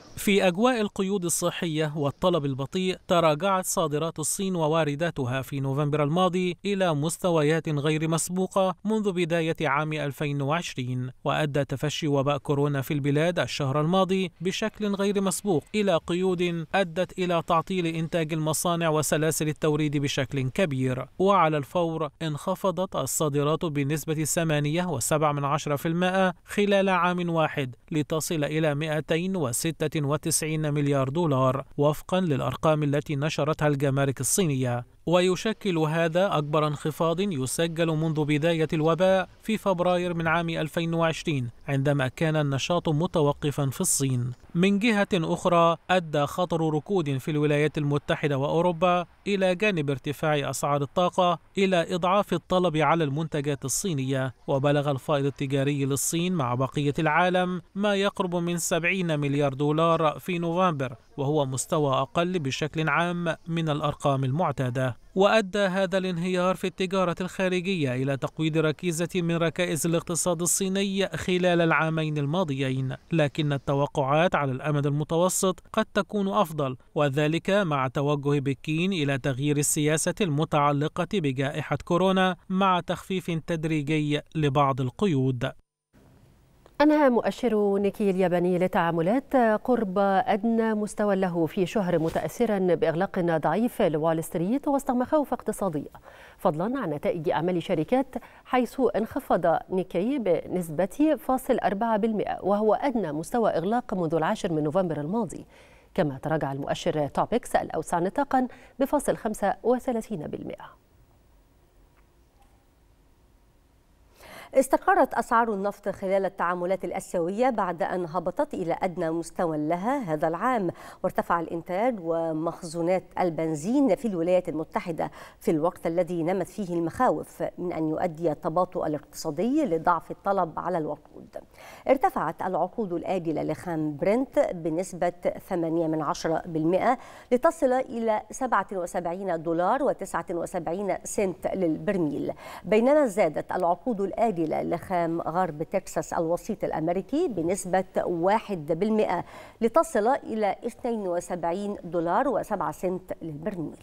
في أجواء القيود الصحية والطلب البطيء، تراجعت صادرات الصين ووارداتها في نوفمبر الماضي إلى مستويات غير مسبوقة منذ بداية عام 2020، وأدى تفشي وباء كورونا في البلاد الشهر الماضي بشكل غير مسبوق إلى قيود أدت إلى تعطيل إنتاج المصانع وسلاسل التوريد بشكل كبير، وعلى الفور انخفضت الصادرات بنسبة 8.7% خلال عام واحد لتصل إلى 296 مليار دولار وفقا للأرقام التي نشرتها الجمارك الصينية. ويشكل هذا أكبر انخفاض يسجل منذ بداية الوباء في فبراير من عام 2020، عندما كان النشاط متوقفا في الصين. من جهة أخرى، أدى خطر ركود في الولايات المتحدة وأوروبا، إلى جانب ارتفاع أسعار الطاقة، إلى إضعاف الطلب على المنتجات الصينية، وبلغ الفائض التجاري للصين مع بقية العالم ما يقرب من 70 مليار دولار في نوفمبر، وهو مستوى أقل بشكل عام من الأرقام المعتادة. وأدى هذا الانهيار في التجارة الخارجية إلى تقويض ركيزة من ركائز الاقتصاد الصيني خلال العامين الماضيين، لكن التوقعات على الأمد المتوسط قد تكون أفضل، وذلك مع توجه بكين إلى تغيير السياسة المتعلقة بجائحة كورونا مع تخفيف تدريجي لبعض القيود. أنهى مؤشر نيكي الياباني للتعاملات قرب أدنى مستوى له في شهر، متأثرا بإغلاق ضعيف لوول ستريت وسط مخاوف اقتصادية، فضلا عن نتائج أعمال شركات، حيث انخفض نيكي بنسبة 0.4%، وهو أدنى مستوى إغلاق منذ 10 من نوفمبر الماضي. كما تراجع المؤشر توبكس الأوسع نطاقا بفاصل 35%. استقرت أسعار النفط خلال التعاملات الآسيوية بعد أن هبطت إلى أدنى مستوى لها هذا العام، وارتفع الإنتاج ومخزونات البنزين في الولايات المتحدة في الوقت الذي نمت فيه المخاوف من أن يؤدي التباطؤ الاقتصادي لضعف الطلب على الوقود. ارتفعت العقود الآجلة لخام برنت بنسبة 0.8% لتصل إلى $77.79 للبرميل، بينما زادت العقود الآجلة لخام غرب تكساس الوسيط الأمريكي بنسبة 1% لتصل إلى $72.07 للبرميل.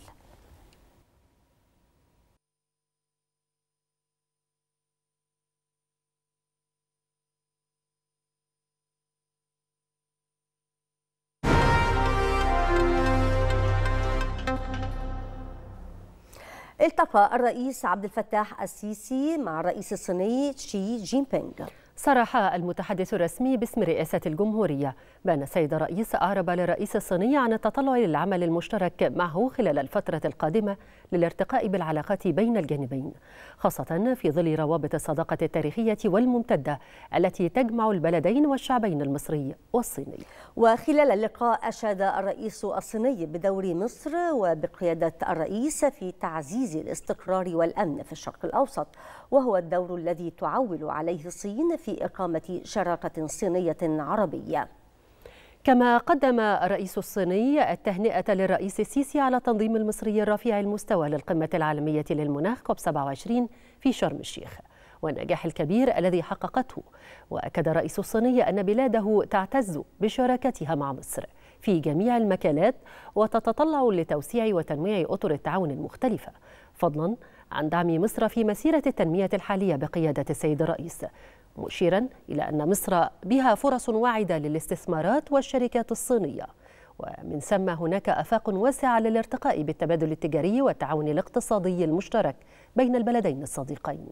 التقى الرئيس عبد الفتاح السيسي مع الرئيس الصيني شي جين بينغ. صرح المتحدث الرسمي باسم رئاسة الجمهورية بأن السيد الرئيس أعرب للرئيس الصيني عن التطلع للعمل المشترك معه خلال الفترة القادمة للارتقاء بالعلاقات بين الجانبين، خاصة في ظل روابط الصداقة التاريخية والممتدة التي تجمع البلدين والشعبين المصري والصيني. وخلال اللقاء أشاد الرئيس الصيني بدور مصر وبقيادة الرئيس في تعزيز الاستقرار والأمن في الشرق الأوسط، وهو الدور الذي تعول عليه الصين في إقامة شراكة صينية عربية. كما قدم الرئيس الصيني التهنئة للرئيس السيسي على التنظيم المصري الرفيع المستوى للقمة العالمية للمناخ كوب 27 في شرم الشيخ والنجاح الكبير الذي حققته، وأكد الرئيس الصيني أن بلاده تعتز بشراكتها مع مصر في جميع المجالات وتتطلع لتوسيع وتنويع أطر التعاون المختلفة، فضلا عن دعم مصر في مسيرة التنمية الحالية بقيادة السيد الرئيس، مشيرا إلى أن مصر بها فرص واعدة للاستثمارات والشركات الصينية، ومن ثم هناك آفاق واسعة للارتقاء بالتبادل التجاري والتعاون الاقتصادي المشترك بين البلدين الصديقين.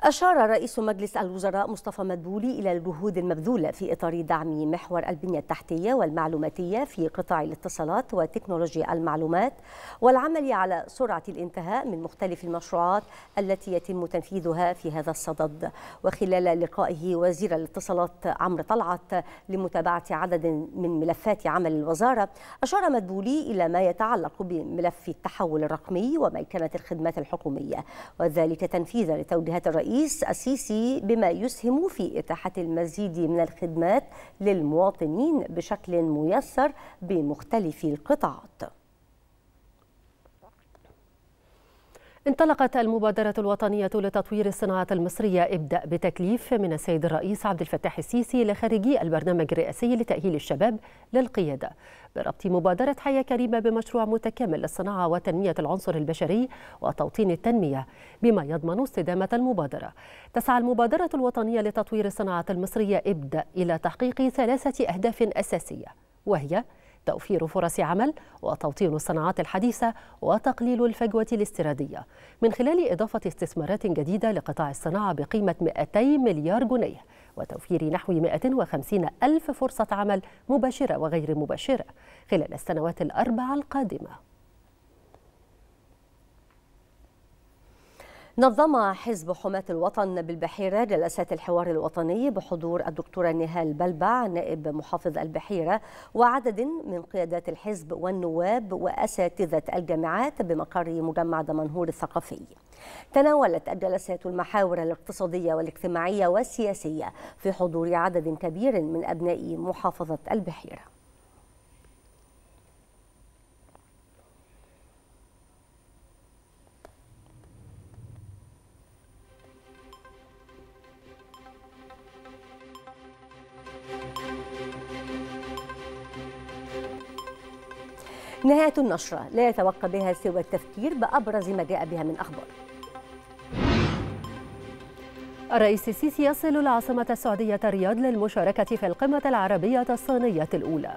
أشار رئيس مجلس الوزراء مصطفى مدبولي إلى الجهود المبذولة في إطار دعم محور البنية التحتية والمعلوماتية في قطاع الاتصالات وتكنولوجيا المعلومات والعمل على سرعة الانتهاء من مختلف المشروعات التي يتم تنفيذها في هذا الصدد. وخلال لقائه وزير الاتصالات عمرو طلعت لمتابعة عدد من ملفات عمل الوزارة، أشار مدبولي إلى ما يتعلق بملف التحول الرقمي وميكنة الخدمات الحكومية، وذلك تنفيذا لتوجيهات الرئيس السيسي بما يسهم في إتاحة المزيد من الخدمات للمواطنين بشكل ميسر بمختلف القطاعات. انطلقت المبادرة الوطنية لتطوير الصناعة المصرية ابدأ بتكليف من السيد الرئيس عبد الفتاح السيسي لخريجي البرنامج الرئاسي لتأهيل الشباب للقيادة، بربط مبادرة حياة كريمة بمشروع متكامل للصناعة وتنمية العنصر البشري وتوطين التنمية بما يضمن استدامة المبادرة. تسعى المبادرة الوطنية لتطوير الصناعة المصرية ابدأ إلى تحقيق 3 أهداف أساسية، وهي توفير فرص عمل وتوطين الصناعات الحديثة وتقليل الفجوة الاستيرادية من خلال إضافة استثمارات جديدة لقطاع الصناعة بقيمة 200 مليار جنيه وتوفير نحو 150 ألف فرصة عمل مباشرة وغير مباشرة خلال السنوات ال4 القادمة. نظم حزب حماة الوطن بالبحيرة جلسات الحوار الوطني بحضور الدكتورة نهال بلبع نائب محافظ البحيرة وعدد من قيادات الحزب والنواب وأساتذة الجامعات بمقر مجمع دمنهور الثقافي. تناولت الجلسات المحاور الاقتصادية والاجتماعية والسياسية في حضور عدد كبير من أبناء محافظة البحيرة. نهاية النشرة، لا يتوقف بها سوى التفكير بأبرز ما جاء بها من أخبار. الرئيس السيسي يصل العاصمة السعودية الرياض للمشاركة في القمة العربية الصينية الأولى.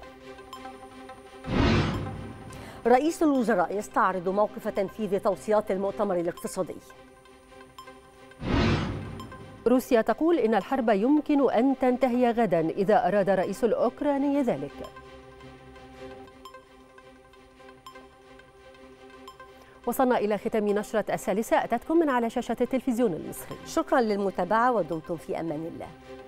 رئيس الوزراء يستعرض موقف تنفيذ توصيات المؤتمر الاقتصادي. روسيا تقول إن الحرب يمكن أن تنتهي غدا إذا أراد الرئيس الأوكراني ذلك. وصلنا إلى ختام نشرة الثالثة أتتكم من على شاشة التلفزيون المصري. شكرا للمتابعة ودمتم في أمان الله.